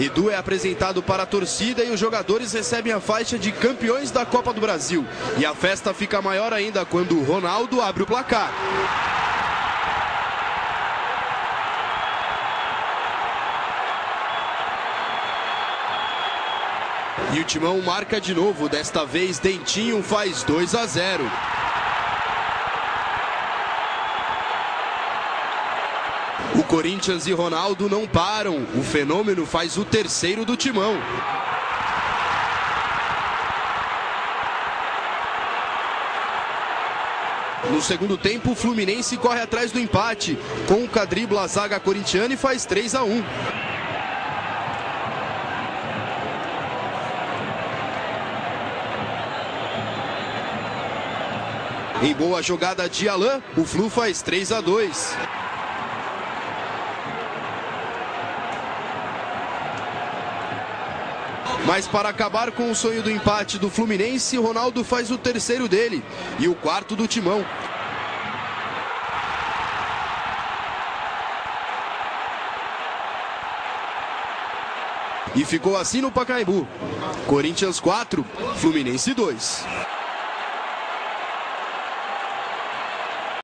Edu é apresentado para a torcida e os jogadores recebem a faixa de campeões da Copa do Brasil. E a festa fica maior ainda quando o Ronaldo abre o placar. E o Timão marca de novo, desta vez Dentinho faz 2-0. O Corinthians e Ronaldo não param, o Fenômeno faz o terceiro do Timão. No segundo tempo, o Fluminense corre atrás do empate, Conca dribla a zaga corintiana e faz 3-1. Em boa jogada de Alan, o Flu faz 3-2. Mas para acabar com o sonho do empate do Fluminense, Ronaldo faz o terceiro dele e o quarto do Timão. E ficou assim no Pacaembu. Corinthians 4, Fluminense 2.